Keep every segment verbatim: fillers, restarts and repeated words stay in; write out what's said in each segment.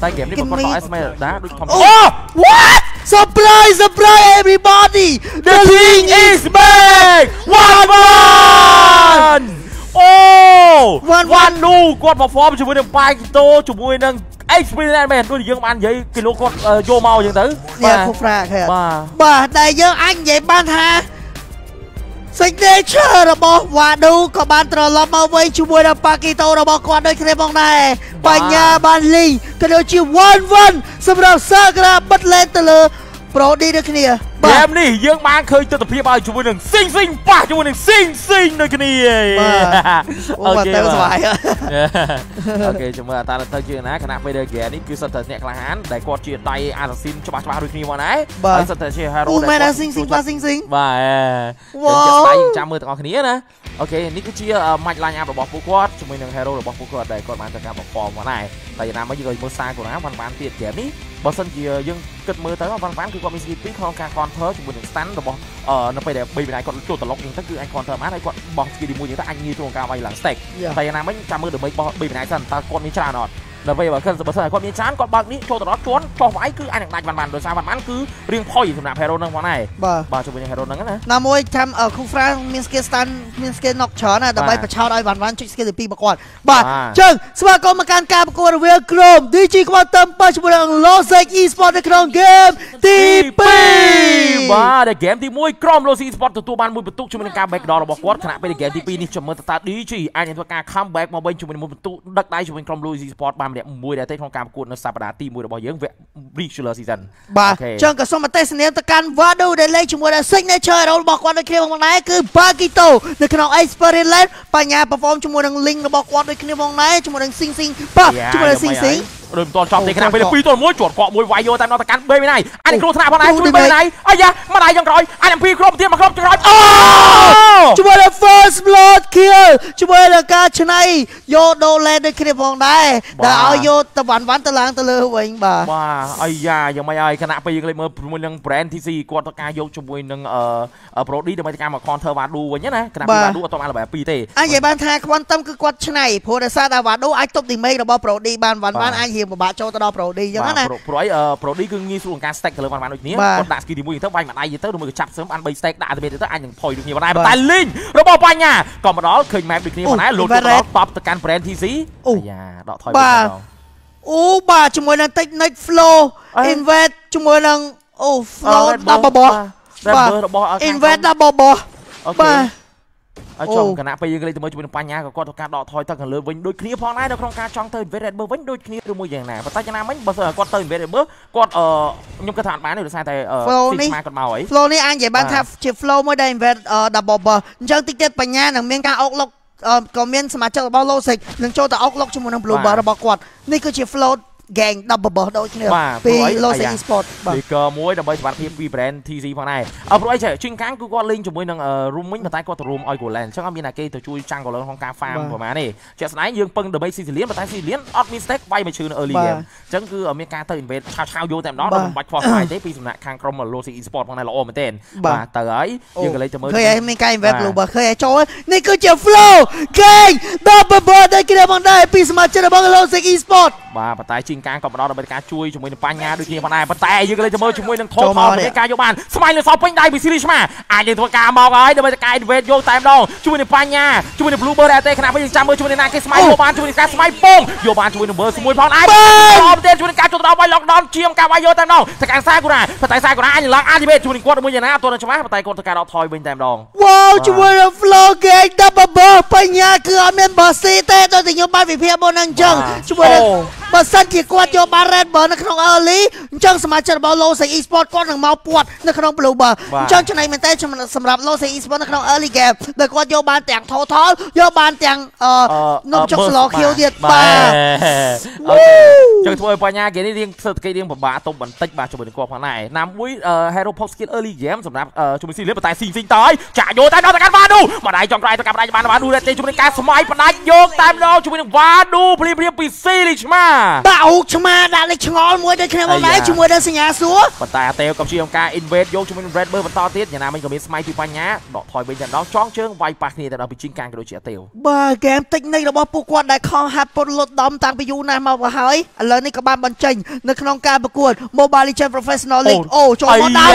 tay game đi một con tỏi Ismail đá đôi thòng. Oh what surprise surprise everybody the king is back one one oh one one luôn quạt vào form chụp với đường bay Kito chụp với đường Experiment Man tôi dương anh vậy kilo quạt vô màu dương tử ba ba ba đây dương anh vậy ban ha signature របស់វ៉ាដូក៏បានត្រឡប់មកវិញជាមួយដល់ប៉ាគីតូរបស់គាត់ដូចគ្នាផងដែរបញ្ញាបានលីក៏ដូចជា តែ ចាំមើលទាំងអស់គ្នាណា អូខេ នេះគឺជា match line up របស់ពួកគាត់ ជាមួយនឹង hero របស់ពួកគាត់ ដែលគាត់បានធ្វើការ perform មកដែរ តែយ៉ាងណាមិញយើងក៏មើលសារគាត់ណា វ៉ាន់វ៉ាន់ ទៀត game នេះ បើសិនជាយើងគិតមើលទៅ វ៉ាន់វ៉ាន់ គឺគាត់មាន skill ពីរ ក្នុងការ counter ជាមួយនឹង stand របស់ នៅពេល ដែល បី វិនាយ គាត់ចូល ត្រឡប់ ហ្នឹងទៅ គឺអាច counter បាន ហើយគាត់ បោះ skill ទីមួយ ហ្នឹងទៅ អាច ងាយ ក្នុងការ វាយ ឡើង stack តែ យ៉ាងណាមិញ ចាំមើល ដើម្បី បោះ បី វិនាយ សិន តើ គាត់ មាន ច្រើន អត់ ដើម្បីបើខិនសបសើគាត់មានច្រើនគាត់បើកនេះចូលតរត់ជន់ចោះវាយគឺអាចនឹងដាច់បានបានដោយសារបានបានគឺរៀងផុយសម្រាប់ មួយដែលតែក្នុងការប្រកួតនៅសប្តាហ៍ទីមួយរបស់យើង Regular Season បាទអញ្ចឹងក៏សូមអរទេសនាទៅកាន់ Vado ដែលលេងជាមួយនឹង Signature Role របស់គាត់ដូចគ្នាផងដែរគឺ Bakito នៅក្នុង Experience បញ្ញា perform ជាមួយនឹង Link របស់គាត់ដូចគ្នាផងដែរជាមួយនឹង Sing Sing បាទជាមួយនឹង Sing Sing ដូចមិនតន់ចប់ទេក្នុងពេលពីរទល់មួយជាប់គាត់មួយវាយយកតាមដល់ទៅកាន់ B វិញហើយអានេះគ្រោះថ្នាក់ផងដែរជួយ B វិញហើយអាយ៉ាមកដៃចុងក្រោយអាន M P គ្រប់ទៀតមកគ្រប់ចុងក្រោយអូជាមួយនឹង First Blood Kill ជាមួយនឹងការឆ្នៃយកដូឡេដូចគ្នាផងដែរដែលឲ្យយកតវ៉ាន់វ៉ាន់ទៅឡើងទៅលើវិញបាទបាទអាយ៉ាយ៉ាងម៉េចហើយគណៈពេលយើងលេងមើលជាមួយនឹង Brand ទី C គាត់ត្រូវការយកជាមួយនឹង Brody ដើម្បីធ្វើការមក Counter Vado វិញណាគណៈ Vado អត់តាមលេខពីរទេអញ្ញាបានថា Quantum គឺគាត់ឆ្នៃព្រោះដោយសារតែ Vado អាចទប់ Damage របស់ Brody បានវ៉ាន់វ៉ាន់អាចបបាក់ចូលទៅដល់ Brody អញ្ចឹងណាព្រោះអី Brody គឺងាយស្រួលក្នុងការ stack ទៅលើបានបានដូចគ្នាគាត់ដាក់ skill ទីមួយទៅវាយមួយដៃទៅឬមួយក៏ចាប់ស៊ឹមអានបី stack ដាក់ទៅទៅអាចនឹងផុយដូចគ្នាបានដែរតែ Link របស់បញ្ញាក៏មកដល់ឃើញ map ដូចគ្នាបានដែរលោតទៅដល់ top ទៅកាន់ Brand ទី ซี អាយ៉ាដកថយមកដល់អូបាទជាមួយនឹង Technic Flow Invade ជាមួយនឹងអូ Flow ដល់បបបាទរបស់ Invade ដល់បបអូខេអញ្ចឹងគណៈពេលយើងលេងទៅមើលជាមួយនឹងបញ្ញាក៏គាត់ធ្វើការដកថយទៅខាងលើវិញដូចគ្នាផងដែរនៅក្នុងការចង់ទៅ Invade Red Bull វិញដូចគ្នាឬមួយយ៉ាងណាប៉ុន្តែយ៉ាងណាមិញបើគាត់ទៅ Invade Red Bull គាត់អឺខ្ញុំគិតថាអត់បានទេដោយសារតែទីស្មាគាត់មកហើយ Flow នេះអាចនិយាយបានថាជា Flow មួយដែល Invade Double Bull អញ្ចឹងតិចទៀតបញ្ញានឹងមានការអុកលុកក៏មានសមាជិករបស់ Logic នឹងចូលទៅអុកលុកជាមួយនឹង Blue Bull របស់គាត់នេះគឺជា Flow gang ដល់បបដូចគ្នាពី Logic Esports បាទនេះក៏មួយដើម្បីសវត្ថភាព V brand ទី ซี ផងដែរអើព្រោះអីចេះជិងកាំងគឺគាត់លេងជាមួយនឹង room វិញតែគាត់ទៅ room ឲ្យ Golan អញ្ចឹងអត់មានតែគេទៅជួយចាំង Golan ក្នុងការ farm ប្រហែលនេះជាក់ស្ដែងយើងពឹងដើម្បី Sicilian តែ Sicilian អត់មាន stack វាយមកឈឺនៅ early game អញ្ចឹងគឺមានការទៅ invade ឆាវឆាវយកតែម្ដងដល់មិនបាច់ខ្វល់ខ្វាយទេពីសំណាក់ខាងក្រុម Logic Esports ផងដែរល្អមែនទែនបាទទៅហើយយើងក៏លេងទៅមើលឃើញមានការ invade របស់ឃើញឲ្យចូលនេះគឺជា flow gang ដល់បបដូចគ្នាផងដែរពីសមាជិករបស់ Logic Esports បាទប៉ុន្តែជិងការក៏បន្តដើម្បីការជួយជាមួយនឹងបញ្ញាដូចគ្នាផងដែរប៉ុន្តែយើងក៏លេចទៅមើលជាមួយនឹងថោកថោកនៃការយកបានស្មៃលើសោពេញដៃពីស៊ីរីស្មាអាចនឹងធ្វើការមកហើយដើម្បីតែការ invade យកតែម្ដងជាមួយនឹងបញ្ញាជាមួយនឹង Blue Bird ដែរតែគណៈពេលយើងចាំមើលជាមួយនឹងណាគេស្មៃយកបានជាមួយនឹងការស្មៃពងយកបានជាមួយនឹង Bird មួយផងដែរអមទេជាមួយនឹងការចូលទៅដល់វាយ lockdown ជាងការវាយយកតែម្ដងតែការសាគូរ៉ាប៉ុន្តែសាគូរ៉ាអាចឡើង activate ជាមួយនឹងគាត់មួយយ៉ាងណាអត់ទាន់ច្បាស់ប៉ុន្តែគាត់ធ្វើការដកថយវិញតែម្ដង Wow ជាមួយនឹង Flow Gate ដល់បបបញ្ញាគឺអត់មាន boss ទេដូចតែខ្ញុំបានវិភាគមកនឹងអញ្ចឹងជាមួយនឹងបើសិនជាគាត់យកបាន Red Bull នៅក្នុង early អញ្ចឹងសមាជិករបស់ Logic Esports គាត់នឹងមកពួតនៅក្នុង Blue Bull អញ្ចឹងចំណេញមែនទេសម្រាប់ Logic Esports នៅក្នុង early game ដែលគាត់យកបានទាំង total យកបានទាំងនំចុក slow kill ទៀតបាទអូខេអញ្ចឹងធ្វើឲ្យបញ្ញាគេនេះរៀងធ្វើគេរៀងពិបាកទុំបន្តិចបាទជាមួយនឹងគាត់ផងដែរណាមួយ Hero Pop Skill early game សម្រាប់ជាមួយ Sicilian ប៉ុន្តែ Sicilian តើហើយចាក់យកតែដល់ទៅកាន់ Vadu ម្ដាយចង់ក្រោយទៅកាន់ម្ដាយបាន Vadu តែជាមួយនឹងការស្មៃផ្ដាច់យកតែម្ដងជាមួយនឹង Vadu ព្រៀបព្រៀបពី Sicilian ឆ្មាដាក់អុកឆ្មាដាក់លេខឆ្ងល់មួយដូចគ្នាមកដែរជាមួយនឹងសញ្ញាសួរប៉ុន្តែអាតេក៏ជាអង្គការ invade យកជាមួយនឹង Red Bird បន្តទៀតយ៉ាងណាមិញក៏មានស្មៃពីបញ្ញាដកថយវិញតែម្ដងចង់ជើងវាយប៉ះគ្នាទៅដល់ពីជិងកាំងក៏ដូចជាអាតេបាទហ្គេមតិចនិចរបស់ពួកគាត់ដែលខំហាត់ពត់លុតដំតាំងពីយូរណាស់មកហើយឥឡូវនេះក៏បានបញ្ เจ๋งในขนมการประกวด Mobile Legends Professional League โอ้โจมดาม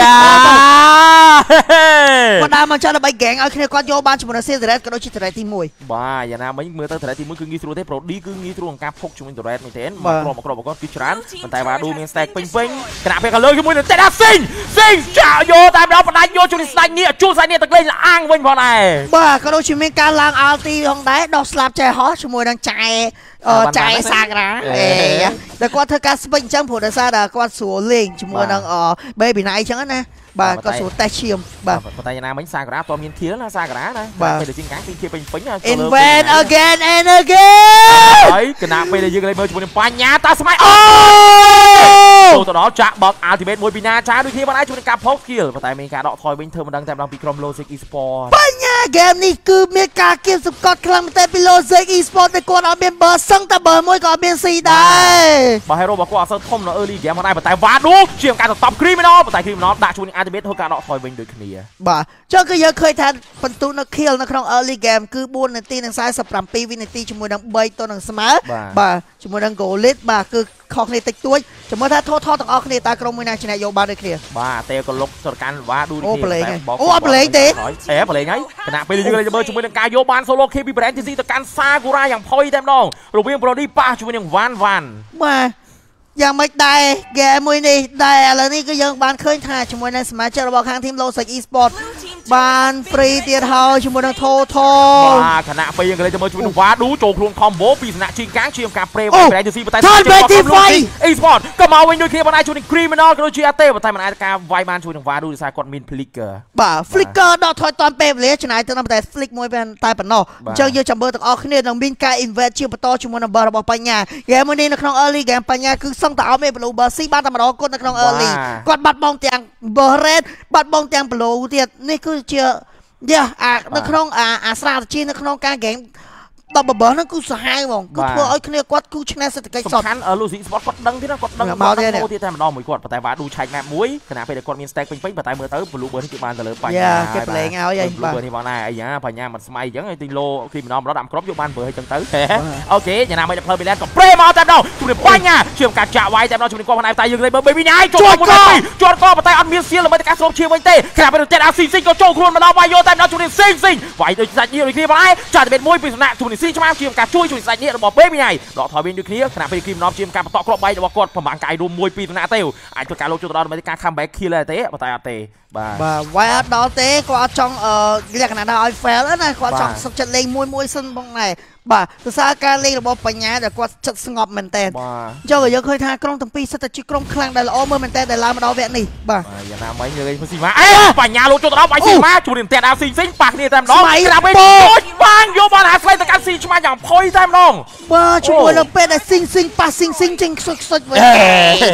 ก็ดามันจะได้ใบแกงเอาคะแนนก้อนโยบานชมรมเซเรสก็โดนชิตเรทีมวยบ้าอย่านะไม่เมื่อตั้งแต่ทีมวยคืองี้สุดเทพโรดีคืองี้สุดของการพกชมรมเซเรสไม่เต้นมากรอบมากรอบก็กิจรันมันแต่ว่าดูมีสเต็กเป่งๆขณะเพียงกันเลยคือมวยเตะดับซิงซิงจ่าโยตามเราปนัดโยจุนิสไนเนี่ยจูไซเนี่ยตะเกียงอ้างเว้นพอไหนบ้าก็โดนชิมเป็นการล้างอาร์ตีของได้ดอกสลับใจฮอชมวยดังใจใจสากนะเอ๋แต่กว่าเธอการสเปนจังผมจะทราบแต่กว่าสัวเล่งจมูกนางอ๋อเบบีไหนจังนะบ่าก็สัวแต่เชียมบ่าแต่ยังไงมันสากนะตอนนี้เทียร์นะสากนะนะบ่าไปเดี๋ยวจิ้งก้างตีเชียเป็นเป็นอย่างเงี้ย invent again and again ไอ้ขณะไปเดี๋ยวยังไงเมื่อจมูกเป็นปัญญาตาสมัยโอ้ตัวต่อจะบอกอาร์ติเบตมวยปีนาช้าด้วยที่วันนี้จมูกการพกเกี่ยวแต่เมกาดอกทอยเป็นเธอมันดังแต่บางปีกรมโลซิกอีสปอร์ตปัญญาเกมนี้คือเมกาเกมสุดกอดคลังแต่ปีโลซิกอีสปอร์ตแต่กวนเอาเบนเบอร์ซังแต่เบอร์มวยก็เบนซีได้มาให้โรบอกว่าเซอร์ทอมเนอร์เออร์ลี่แกมาได้แต่วาดูเชี่ยงการตบครีมนอแต่ครีมนอด่าชูนิอาร์ติเบตเธอการดอกทอยเป็นเดือดเนียบ่าเจ้าก็ยังเคยทันประตูนักเคียวนักครองเออร์ลี่แกมคือบุญในตีหนังซ้ายสับรำปีวินในตีจมูกดังเบย์ตัวหนังสมาร์บ่าจมูกดังโกลิสบ่าคือคอกในติดตัวจมูกถ้าโทษทอดต่างออกในตากรมวินาชนะโยบาได้เคลียร์บ้าเตะก็ลบสกัดว่าดูดีแต่บอกโอ้เปลงเตะเอ๋เปลงไงขณะไปเรื่อยๆจะเบอร์จมูกดังกายโยบานโซโลเคปีแบรนด์ที่ซีต่อการซากุระอย่างพอยแต้มน้องรูปยังโปรดี้ป้าจมูกยังวันวันมายังไม่ได้แกมวยนี่ได้อะไรนี่ก็ยังบานเคยถ่ายจมูกในสมาชิกระบบข้างทีมโลซิกอีสปอร์ตบานฟรีเตียร์เฮาชิมูนังโททอมาขณะไปยังเลยจะมาชิมูนังว้าดูโจกลวงคอมโบปีศาจชิงก้างเชียงการเปรย์ไปไหนจะซีไปตายท่านเบทีไฟอีสปอร์ตก็มาเวนโดยเคลียร์บอลไอชูนิครีมนอลกระโดดชีอาเต้ไปตายมันไอตะการไวมันชูนังว้าดูดีไซน์กดมินฟลิกเกอร์บ่าฟลิกเกอร์ดอททอยตอนเปรย์เลยชนะจะนำแต่ฟลิกมวยเป็นตายปนนอเจ้าเยอะจัมเบอร์ตะออกขึ้นเดินนังบินกายอินเวสชิมปตอชิมูนังบาร์บอปัญญาแกมวยนี่นักน้องเออร์ลี่แกมปัญญาคือส่งตาเอาเมย์ไปลูบาซีบ้านตะมันออกกดนักน้องเออร์ลี่กดบัตรมองเตียงเบอร์เรดบัตรมองเตียงไปลูเตียนนี่คือเจอเดี๋ยวอ่ะนักขนมอ่ะอาสาจีนนักขนมการแข่งตบบอลนั่นกูสหายมองกูเพื่อไอ้คนนี้กวาดกูชนะเศรษฐกิจสดขั้นเออลูซิสปอร์ตกดดังที่นั่นกดดังมาที่นี่โอ้ที่แต่มันนอนมวยกวาดแต่ว่าดูชายแม่มวยขณะไปเด็กกวาดมีสเต็กเป็นเป็นแต่เมื่อเติบลูเบอร์ที่บ้านแต่เลยไปเนี่ยเก็บแรงเอาอย่างลูเบอร์ที่บ้านไหนไอ้เนี่ยไปเนี่ยมันสมัยยังไอ้ตีโลที่มันนอนเราดำครบอยู่บ้านเบอร์ให้จังเติบโอเคอย่านาไม่ได้เพลินไปแล้วกับเปรย์มาแต่เราชุดนี้ไปเนี่ยเชื่อมการจ่าไว้แต่เราชุดนี้กวาดคนไหนตายยังเลยเบอร์ไม่มีไหนจอดก็จอดก็แต่อันมีเสียเราไม่ได้การสลบเชื่อมเตะขณะไปเด็กเจ็ดอาซีซิงก็โจกล้วนมาเราไว้โยแต่เราชุดนี้ซิงซิงไว้โดยจัดยี่หรือที่บ้านไหนจัดเป็นมวยปีศาจชุดนี้ซิงเชียมการช่วยชุดใส่เนี่ยเราบอกเป๊ะไม่ใหญ่เราถอยเป็นดูเคลียร์ขณะไปครีมน้อมเชียมการประตอกรอบไปเราบอกกดผมังกายดูมวยปีตนาเตลไอ้ตัวการลงจุดเราไม่ได้การคัมแบ็กคีเลยเตะประตาเตะบ้าบ้าไว้ดอเตะกว่าจองเอ่อเรียกขนาดดอยแฟร์แล้วนะกว่าจองสับจัดเลงมวยมวยซึ่งตรงไหนบ่าตัวซาการเล่นระบบปัญญาแต่กว่าจัดสงบเหมือนแต่เจ้าก็ยังเคยทากรองตั้งปีสัตว์จีกรองคลังได้ละอ้อมเหมือนแต่ได้ลามาดอเวนี่บ่าอย่านาไม่เลยมันสีมาเอ้ยปัญญาลงจุดเราไปสีมาจุดเด่นแต่ดาวสิงสิงปากนี่แต่น้องไม่รับไปโอยบ้างโยบานหาสไลด์แต่การสีชมาอย่างพอยแต่น้องบ่าช่วยเราเป็นแต่สิงสิงปากสิงสิงจริงสุดสุดเลย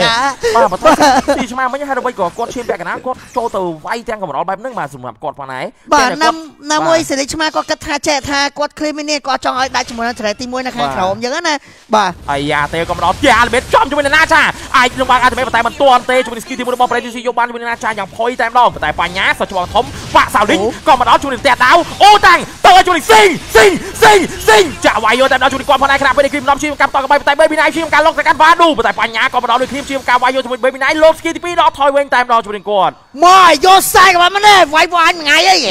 นะบ่าตัวสีชมาไม่ใช่ให้เราไปก่อนกดเชียร์แบบกันนะกดโจตัวไว้แจ้งกับเราแบบนึงมาสมกับกดฝั่งไหนบ่านำนำมวยเสด็จชมาก็กระทาแจกทากดคลีมิเน่กดจองไอ้จมูกนั้นเฉลยตีมวยนะครับผมอย่างนั้นนะบ่าไอ้ยาเตะก็มาล้อมยาเบ็ดจอมจมูกในหน้าชาไอ้ลงบางอาจจะไม่ปะไตมันตัวเตะจมูกสกีทีมบอลไปดูซิโยบันจมูกในหน้าชาอย่างพอยแต้มน้องปะไตปัญญาสัจจวังทมปะสาวลิ้นก็มาล้อมจมูกแตะดาวโอ้ตังเตะจมูกซิงซิงซิงซิงจะไหวโยแต้มน้องจมูกกวนพลายขนาดไปในคลิปน้องชิมกับต่อกับไปปะไตเบย์บินไอชิมการล็อกแต่การฟาดูปะไตปัญญาก็มาล้อมในคลิปชิมการไหวโยจมูกเบย์บินไอลบสกีทีปีน้องทอยเวงแต้มน้องจมูกกวนมาโยใส่กับมันเลยไหวบอลไงไอ้ใ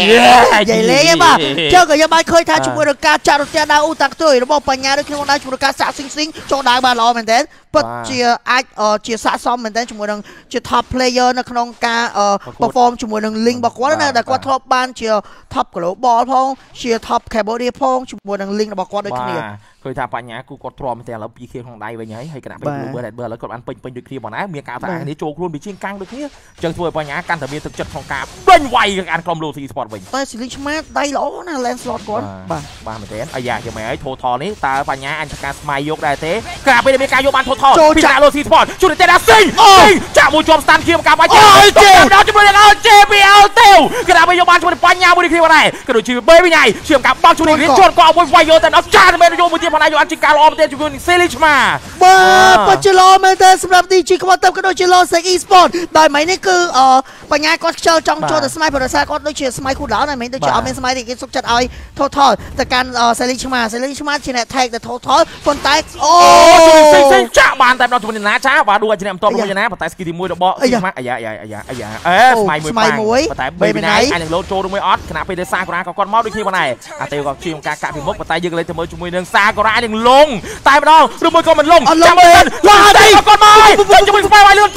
หญ่เลยป่ะเจ้ากับยาบายเคยท้าจมูกกาจารุเตดาวตักตัวระบบปัญญาด้วยเครื่องวัดชุดการสะสิงสิงโจดาบาลอเหมือนเดิมปัจเจียไอเอ่อเจียสะซ้อมเหมือนเดิมชุมวยดังเจียท็อปเพลเยอร์นักนองกาเอ่อเปอร์ฟอร์มชุมวยดังลิงบอกว่าเนี่ยแต่กว่าท็อปบ้านเจียท็อปกระโดดบอลพองเจียท็อปแคบอดี้พองชุมวยดังลิงบอกว่าด้วยเคลียร์เคยทำปัญญากูกดตรอมแต่เราปีเคของได้ไปไงให้กระนั้นไปดูเบอร์แดดเบอร์แล้วกดอันเป็นเป็นด้วยเคลียร์บอกนะเมียกาต่างนี้โจกลุ่นไปชิงกลางด้วยเคลียร์จังช่วยปัญญาการแต่เมียถึงจัดของกาเป็นไวกับการคลอมโลซีสปอร์ตไปแต่สิลิชมาได้ล้อนะแลนสลอตก่อนบ้าบ้าเหมือนเดิมไอ้ยาจะไม่ไอ้โททอนี้ตาปัญญาอันการสมัยยกได้เตะกลับไปในเมกาโยบานโททอพิจารณาโลซีสปอร์ตชุดเตด้าซิงจ่ามูจอมสตันเทียมกับไอ้เจ้าเจ้าดาวจุดเด่นเอาเจบีเอาเตลกระดาษไปโยบานชุดปัญญาบุรีเคลียร์อะไรกระโดดชีเบย์ไปไหนเชื่อมกับเบ องชูนิริชดก็เอาบอลไวโยแต่เอาจานเมนโยมือเทียมพลายโยอันจิการออมเตจูนิเซลิชมามาปัจจุบันเมนเตสำหรับดีจีคอมเตอร์ก็โดยจิโร่เซ็กอีสปอร์ตได้ไหมนี่คือเอ่อปัญญาก็เจอจองโจแต่สมัยพลายซาก็โดยเฉลี่ยสมัยคู่แล้วนั่นเมนโดยเฉลี่ยเอาเมนสมัยที่กินสุกจัดเอาทอทอแต่การเอ่อเซลิชมาเซลิชมาชินะแท็กแต่ทอทอคนตายโอ้จูนิเซลิชจ้าบานแต่เราจูนินะจ้าบาดูอาชินะตัวดูอาชินะแต่สกิดมวยดอกบอลสมัยอายะอายะอายะอายะเอ๊ะสมัยมวยปังแต่เบย์ไปไหนอันอย่างโลโจดูมวยออสขณะไปเดซ่าก็รักก็ก้อนมอดด้วยที่วันไหนอาเตลก็ชิมกากะพิมพ์ก็ตายเยอะเลยจะมวยจุ่มมวยหนึ่งซาก็รักอย่างลงตายไปน้องดูมวยก็มันลงจับมือลงเตะก้อนมวยจุ่มมวยสไปไวเรื่อง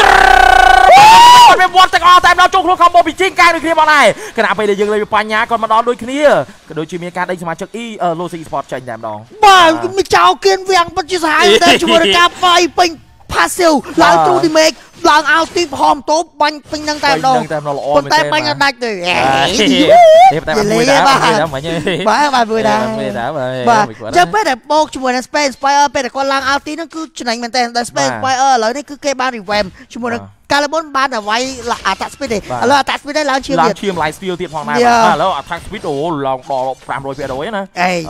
เป็นบอลแต่ก็ตายไปน้องจุกลูกคอมโบปิจิ้งกลางด้วยที่วันไหนขณะไปเยอะเลยปัญญาก้อนมาดอนด้วยที่นี่โดยชิมมีการได้สมาชิกอีโลซีสปอร์ตใจแดงน้องบ้ามีเจ้าเกณฑ์เวียงปัจจุบันแต่จุ่มมวยกาไฟเป็นพาเซลหลังตูดิเมกหลังเอาตีพร้อมโต๊ะปังปังดังแต่ดองปังแต่ปังดังแต่เดือดเฮ้ยแต่มันไม่ได้บ้าบ้าบ้าไม่ได้บ้าจะไปแต่โป๊กช่วยในสเปนสไปเออร์ไปแต่ก่อนหลังเอาตีนั่นคือชนะมันแต่แต่สเปนสไปเออร์แล้วนี่คือเกมบ้านอีเวนช่วยการเล่นบอลเอาไว้อาตัดสปีดแล้วอาตัดสปีดได้แล้วเชียร์เชียร์ไลฟ์สปีดตีพร้อมมาแล้วอาตัดสปีดโอ้ลองต่อพรามโรยเปียโดยนะเอ้ย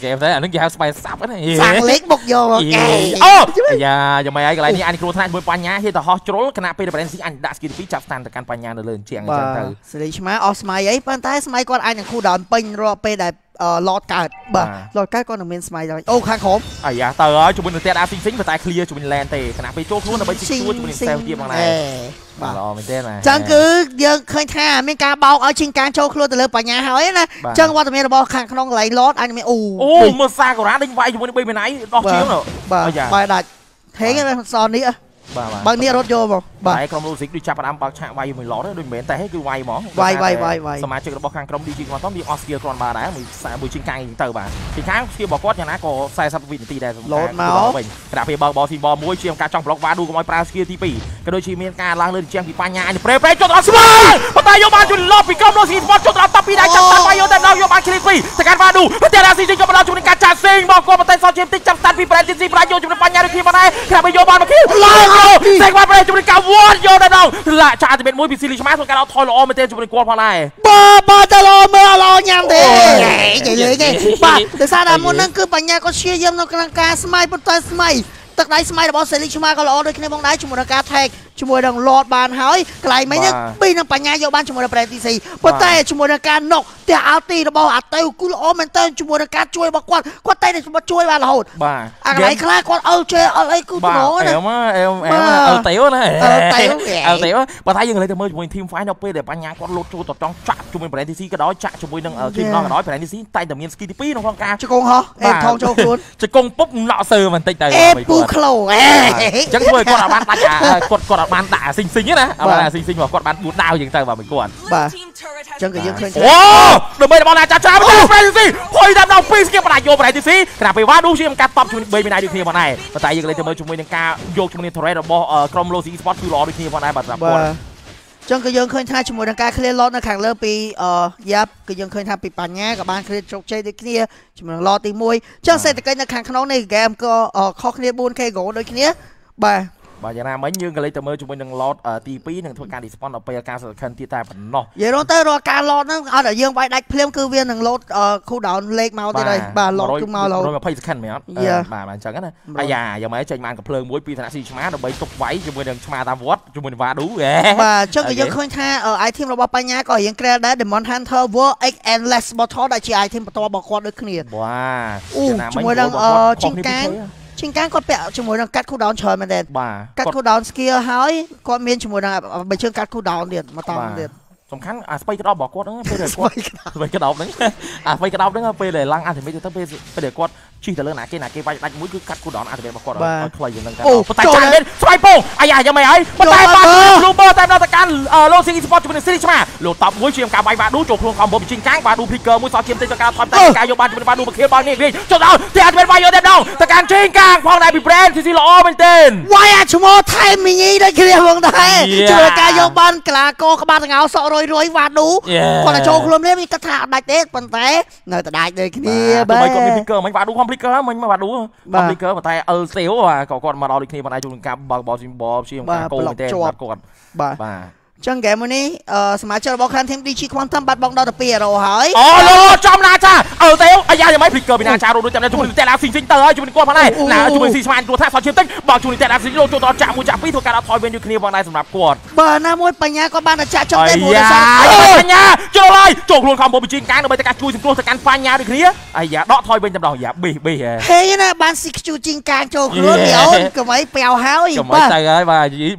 เกมนี้นึกอยากสไปสับกันเลยสับเล็กบกโยเอ้ยโอ้ยยังไม่ไอ้อะไรนี่อันนี้ครูท่านบนปัญญาที่ต่อฮอโจลขณะเป็นประเด็นสิ่งอันดับสกิลที่จับสถานการณ์ปัญญาเดินเชียงจันทร์สิริชมาออสไมย์ไอ้ปัญญาสไมย์ก่อนอันอย่างครูดอนเป็นรอไปได้หลอดการ์ดบ่หลอดการ์ดก็หนึ่งเมนสมัยโอ้ข้างขมไอ้ยาเต๋อจุบินเตะดาวซิงซิงไปตายเคลียร์จุบินแลนเตะขณะไปโจ้คลุ้นเอาไปจิกตัวจุบินเซลเทียมข้างในจังคือยังเคยท่าไม่กล้าเบาเอาชิงการโชว์ครัวแต่เลยปัญญาเฮ้ยนะจังว่าแต่เมื่อเราบอกขังขนมไหลลอดอันนี้โอ้โอ้เมื่อซากร้านดิ้งไวจุบินไปไปไหนดอกเชี่ยวเนอะบ่ไปดัดเท่กันเลยซอนนี้อะบางเนี่ยรถโยบบ่ายกรมลูซิกดิฉันประดามปากฉากไวอยู่มือล้อได้ด้วยเหม็นแต่ให้คือไวหมอไวไวไวไวสมาชิกระบบการกรมดีจริงมันต้องมีออสเกียร์กรอนบาร์ได้มือสายมือชิงกางอย่างเต๋อบ่าทีข้างเชียร์บอกว่าอย่างนั้นก็ใส่สับวินตีได้รถเมาส์กระดาษเปียบอลบอลทีบอลมวยเชียร์การจ้องบล็อกวาดูกับมวยปราสเกียร์ทีปีกระโดดชีเมียนการล้างเลือดเชียร์ปีปัญญาเนี่ยเปรย์เปรย์จดออสมาประตูโยบานจุดรอบปีกรมลูซิกบอลจดรับตับปีได้จับตันไปโยแต่เราโยบานคลิปปีแต่การวาดูเพื่อเตะดาวซีจริงกับเราจุดในการจ่าซิงบอกว่าประตูซอนเชียร์ติดจับตันปีประเด็นซีประโยจุดปัญญาด้วยทีมาได้กระดาษเปียโยบานมาขี้เซกวาไปจุดในการวอดโยได้เราละชาจะเป็นมวยพิซิลิชมาส่วนการเอาทอยลอมมาเตะจุดในกวนพอไรบ้าบ้าจะลอมเมื่อลอมยามเตะใหญ่เลยไงบ้าแต่ซาดามุนนั่นคือปัญญาก็เชียร์เยี่ยมนกกลางกาสมัยปุตตะสมัยตักได้สมัยแต่บอลเซลิชมาก็ลอมโดยคะแนนมองได้จุดในการแท็กชุมวยดังหลอดบานหายไกลไหมเนี่ยปีนังปัญญาโยบานชุมวยดังแปรตีสี่ปัตเตชุมวยดังการนกเตะเอาตีระเบิดอัดเตะกุลออมเมนเตอร์ชุมวยดังการช่วยบอกว่าก็เตะในชุมวยช่วยบาลหดอะไรคล้ายก็เอาเชอะไรกุลน้อยนะเอวมาเอวเอวเอาเตะนะเอวเตะเอาเตะปัตเตยังเลยแต่เมื่อชุมวยทีมไฟนอเป้เดี๋ยวปัญญาก็ลดโจตจ้องจับชุมวยแปรตีสี่ก็ได้จับชุมวยดังเออทีมน้องก็ได้แปรตีสี่ไต่แต่เมียนสกีดิปี้น้องกองกาจะโกงเหรอเอ็มทองโจคุณจะโกงปุ๊บหล่อเซอร์มันเตะเตะเอ็มปูโคลเอ๊ะจังช่วยก็รับบ้านกดกดบ้านตาซิงซิงนะเอามาซิงซิงบอกกดบ้านบูดดาวอย่างเต๋อมาเหมือนกวนจังก็ยังเคยโอ้เดี๋ยวเบย์บอลน่าจะช้าไปเฟรนซี่โอ้ยดำดาวปีสเก็ตปลายโยไปไหนดิซี่ขณะไปว่าดูชิมการตบชุมเบย์ไม่ได้ดูทีวันไหนปัจจัยยังเลยจะเบย์ชุมเบย์ยังการโยกชุมเบย์ทอร์เรสบอลกรมโลซีสปอร์ตคือรอดูทีวันไหนบัตรสามคนจังก็ยังเคยท่าชุมเบย์ยังการเคลียร์รถนะแข่งเริ่มปีเอ่อยับก็ยังเคยท่าปีปัญญากับบ้านเคลียร์โชคชัยด้วยเนี้ยชุมเบย์รอตีมวยจังเสร็จแต่ก็ยังแข่งขนมในเกมก็เอ่อข้อเคลียร์บูนเคโก้ด้วยเนี้ยไปบางอย่างนะมันยังกันเลยแต่เมื่อจุ่มหนึ่งลอดตีปีหนึ่งทวนการดิสปอนเอาไปการสกัดตีแต่ผนนอกเยโรเตอร์รอการลอดนั่นเอาแต่ยังไปได้เพลียมคือเวียนหนึ่งลอดคู่ดาวเล็กเมาตีเลยบาลอดคือเมาเราโดนมาเพย์สกัดไหมครับมามาจังกันนะอาญาอย่างไม่ใจมันกับเพลิงบุ้ยปีธนาสีชมาเอาไปตกไว้จุ่มหนึ่งชมาตามวอดจุ่มหนึ่งวาดูแหละมาเจ้าก็ยังค่อนข้างไอทีมเราบอกปัญญาก็ยังแกร่งได้เดมอนฮันเทอร์เวอร์เอ็กแอนเลสบอทอได้จีไอทีมประตูบอกควอดด้วยเคลียร์ว้าอู้จุ่มหนึ่งจริงจังชิงการก็เปะชิมวยดังกัดคู่ดาวน์เชิญมาเด่นกัดคู่ดาวน์สกีลหายก็มีชิมวยดังไปเชิงกัดคู่ดาวน์เด่นมาตามเด่นสำคัญอ่ะไปกระดอบบอกกวดไปเดือดกวดไปกระดอบนึงอ่ะไปกระดอบนึงไปเลยลังอ่ะถึงไม่ถึงต้องไปไปเดือดกวดชี้แต่เรื่องไหนเกย์ไหนเกย์ไปดักมุ้ยคือกัดกูดอนอ่ะถึงไปบอกกวดเอาใครอยู่นั่งกันโอ้ปะตายจังเลยสไปโป้ไอ้ใหญ่ยังไม่ไอ้ปะตายปะลูเบอร์ตามราชการเอ่อโลซิงอีสปอร์ตจุดหนึ่งซีรีส์ใช่ไหมโลตับมุ้ยเชียงกาใบบาดูจบพวงคอมโบจริงจังบาดูพลิกเกอร์มุ้ยซอเชียมเตจการทอนแต่กายโยบานจุดหนึ่งบาดูมาเคลียร์บอลนี่นี่จบแล้วเตะเป็นไวโยเดนดองแต่การชิงกลางพองนายปีเบรนซีซีล้อเป็นเต้นไวอะชั่วโมงไทยมีงี้ได้เคลียร์วงไทยจุดกายโยบานกลาโกกบาลเงาสอรวยรวยวาดูคนละโชว์คลุมเล่มีกระถาได้เตะปันเตะเนยแต่ได้เลยคือนี่บ้างไม่ก็มีพิกเกอร์มันวาดูความพิกเกอร์มันไม่วาดูความพิกเกอร์ปันเตะเออเซลล์อ่ะก่อนมาเราดิคนีปันไอจุนกับบอลบอลซิมบอลชิมกาโก้เตะก่อนบ้า จังแกมันนี่เอ่อสมัยเจอบอลคันเทมดีชีควอนตัมบัตบอลดาวตะเปียเราหายอ๋อโลจอมนาชาเออเตลอายาจะไม่ผิดเกินไปนาชาเราดูจำได้จุนแต่ละสิงสิงเตอร์จุนกวนพันได้นะจุนสี่สมันตัวท่าสอนเชียร์ตึ้งบอกจุนแต่ละสิงโลจูตอนจ่ามูจ่าพี่ถูกการเอาทอยเวนยูคลีบอลได้สำหรับกวดเบอร์หน้ามวยปัญญาก็บ้านอาจารย์จอมได้หมดเลยปัญญาเจอเลยโจกลวนความโบบิจิงกลางโดยจากการจูนสิงโลจากการปัญญาด้วยคลีอายาเดาะทอยเวนจำลองอย่าบีบีเฮ้ยนะบ้านสิงจูจิงกลางโจกลวนเดี๋ยวก็ไม่เปล่าห้าวอีกบ้าก็ไได้ยิ่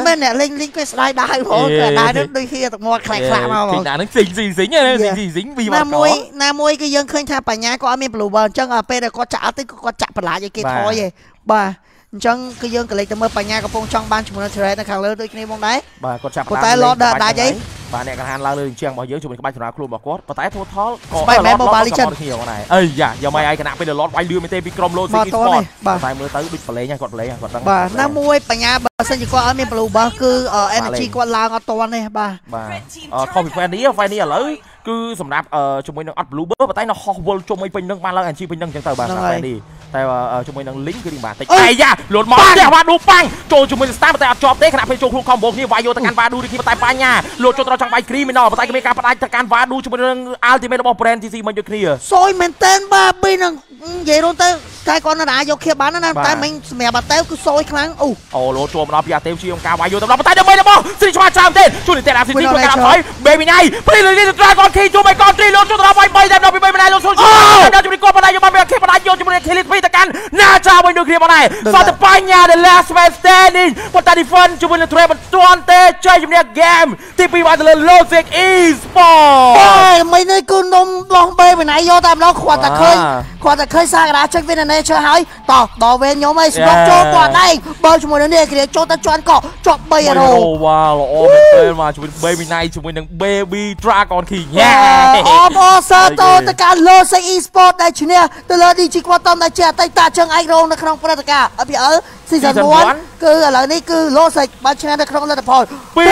งแม่เนี่ยเล่นลิงก์ก็ได้ได้เพราะก็ได้ด้วยที่ตะมอแคลกลามาหมดนั่นสิงสิงสิงเนี่ยสิงสิงสิงบีบมวยน้ามวยก็ยังเคยทำปัญญาก็มีปลุกบอลจังอ่ะเป็นก็จับติก็จับปลาอย่างเกทอยเลยบ่าจังก็ยังก็เลยตะมอปัญญากระพงจังบ้านชุมนุมเทเรสนะครับแล้วด้วยในวงไหนบ่าก็จับปลาเลยได้ยังบ่าเนี่ยการหันลาเลยเชียงบ่าเยอะชุมนุมบ้านชุมนุมครูบอกก็ปะไต่ทอทอก็ไปแม่บ่าลิชันเอ้ยอย่าอย่าไม่ไอ้ขณะไปเดือดร้อนไว้ลืมไม่เตะบิกรมโลซิกิสปอร์ตบ่าใส่มือเตะบิดปลายังกดปลายังกดตั้งบ่าน้ามวยปัญญาซึ่งก็เอาไม่ปลูกบ้าคือเอ่อ energy ก็ลางเอาตัวนี่บ้าบ้าเอ่อข้อผิดไฟนี้ไฟนี้อะไรคือสำหรับเอ่อชมวยนักอัดปลูกเบอร์ปะไต่นักฮอลล์วอลชมวยเป็นนักมาแล้ว energy เป็นนักจังเตอร์บ้าอะไรดีแต่ว่าชมวยนักลิงก์คือดีบ้าแต่ไอ้ยาหลุดมอสเนี่ยว่าดูปังโจชมวยสตาร์ปะไต่อัดจอบเต้ขณะเป็นโจครูคอมโบนี่วายโยตะการวาดูดิคีปะไต่ปัญญาหลุดโจตระจังไปครีมินอปะไต่ก็มีการปะไต่ตะการวาดูชมวยนักอัลติเมทบอลแบรนด์ทีซีมันอยู่เคลียร์ซอยเมนเทนบ้าบีนักเยโรเต้ใครก่อนนะยกเขียบบ้านนั่นแต่มันแม่บาเต้คือซอยครั้งอู้โอ้โหโจมรับยาเต็มชีวิตของกาวายอยู่ตำรวจมาตายเดิมไปนะบอสสิริชวาชามเต้นช่วยหนึ่งเตะดาวสิริชวาการถอยเบย์มินไนไปเลยนี่จะตรายก่อนคีจูไปก่อนตรีโลจุดตราไฟไปแต่เราไปเบย์มินไนโลจุดเราจะมีกวนมาได้อยู่บ้านเบย์เคปมาได้อยู่จะมีเคลิสไปตะกันน่าจะไปดูเคลียร์มาได้ซาตปายยาเดลัสแมนสเตนิงปตาดิฟันจูบุนเทรบันตวนเต้เจย์จูเนียเกมที่ปีวันเดลโลเซ็กอีสปอร์ตไม่ได้กูนมลองเบย์มินไนโยตามเราขวดตะเคยขวดตะเคยสร้างร้านเช็ควินในเชื่อหายต่อต่อเวนโยไม่สกัดโจก่อนได้บอลชมวยเนี่ยเคลียร์โจตะจวนก็จบเบย์โรว้าวโอ้เป็นเต้นมาชมวยเบย์มินไนชมวยหนึ่งเบบี้ดราก้อนขี่แย่ออมอซาโตตะการโลเซอีสปอร์ตได้ชนะตะเลดีจิกว่าตอนได้เจอไตตาจังไอโรงในครั้งประกาศอภิเอ๋อซีซั่นวันคืออะไรนี่คือโลเซมาชนะในครั้งแรกพอปี